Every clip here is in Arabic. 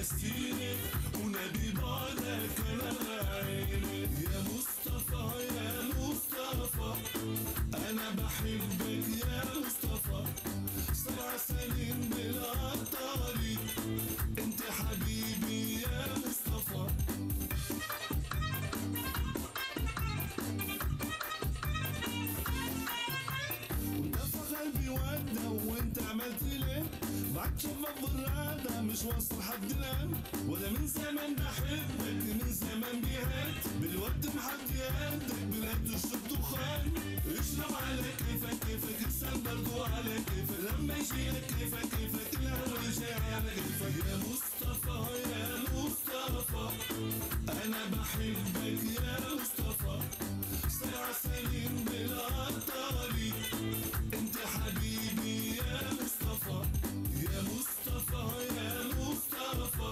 فلسطيني ونبي بعدك انا عيني. يا مصطفى يا مصطفى انا بحبك يا مصطفى، 7 سنين بلا الطريق انت حبيبي يا مصطفى. وانت عملت ليه؟ بعد شباب بالرعادة مش واصل حد الآن، وأنا من زمان بحبك من زمان بيهات، بالوقت محد يهدك بلاد وشرب دخان، اشرب على كيفك كيفك ارسل برضو على كيفك، لما يجيلك كيفك كيفك القهوة جاي على كيفك. يا مصطفى يا مصطفى أنا بحبك يا مصطفى، 7 سنين بلا الطريق أنت حبيبي يا مصطفى. يا مصطفى يا مصطفى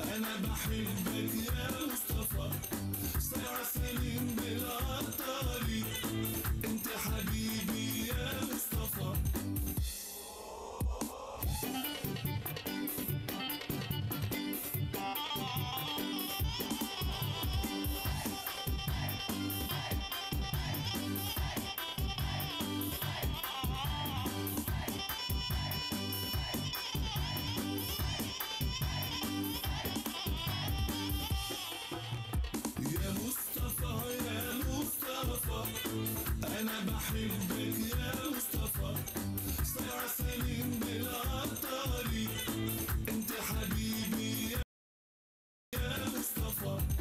أنا بحبك يا مصطفى، 7 سنين بلا الطريق أنت حبيبي يا مصطفى. أنا بحبك يا مصطفى، 7 سنين بلا الطريق أنت حبيبي يا مصطفى.